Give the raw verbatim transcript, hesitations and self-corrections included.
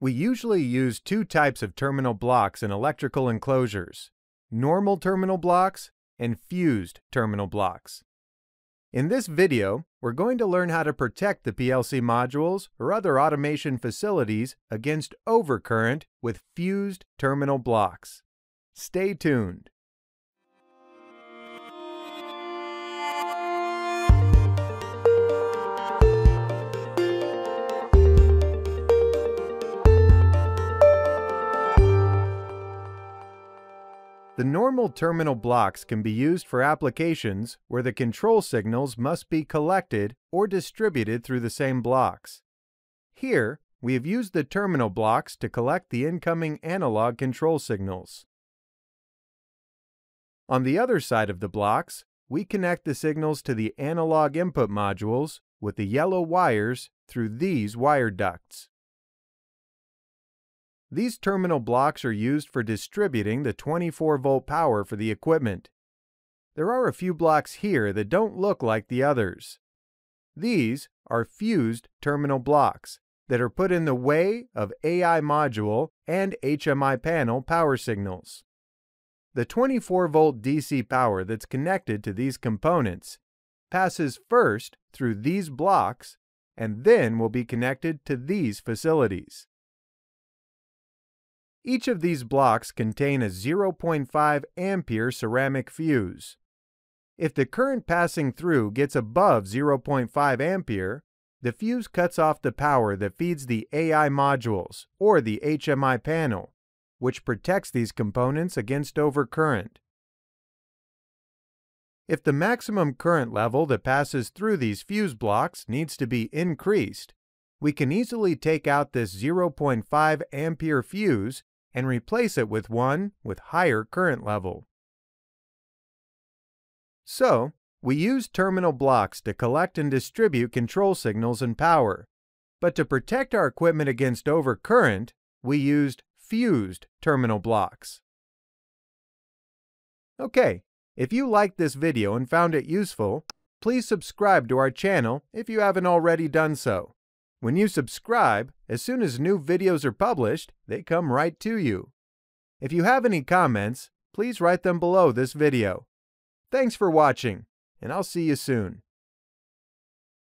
We usually use two types of terminal blocks in electrical enclosures: normal terminal blocks and fused terminal blocks. In this video, we're going to learn how to protect the P L C modules or other automation facilities against overcurrent with fused terminal blocks. Stay tuned. The normal terminal blocks can be used for applications where the control signals must be collected or distributed through the same blocks. Here, we have used the terminal blocks to collect the incoming analog control signals. On the other side of the blocks, we connect the signals to the analog input modules with the yellow wires through these wire ducts. These terminal blocks are used for distributing the twenty-four volt power for the equipment. There are a few blocks here that don't look like the others. These are fused terminal blocks that are put in the way of A I module and H M I panel power signals. The twenty-four volt D C power that's connected to these components passes first through these blocks and then will be connected to these facilities. Each of these blocks contain a zero point five ampere ceramic fuse. If the current passing through gets above zero point five ampere, the fuse cuts off the power that feeds the A I modules or the H M I panel, which protects these components against overcurrent. If the maximum current level that passes through these fuse blocks needs to be increased, we can easily take out this zero point five ampere fuse and replace it with one with higher current level. So, we use terminal blocks to collect and distribute control signals and power, but to protect our equipment against overcurrent, we used fused terminal blocks. Okay, if you liked this video and found it useful, please subscribe to our channel if you haven't already done so. When you subscribe, as soon as new videos are published, they come right to you. If you have any comments, please write them below this video. Thanks for watching, and I'll see you soon.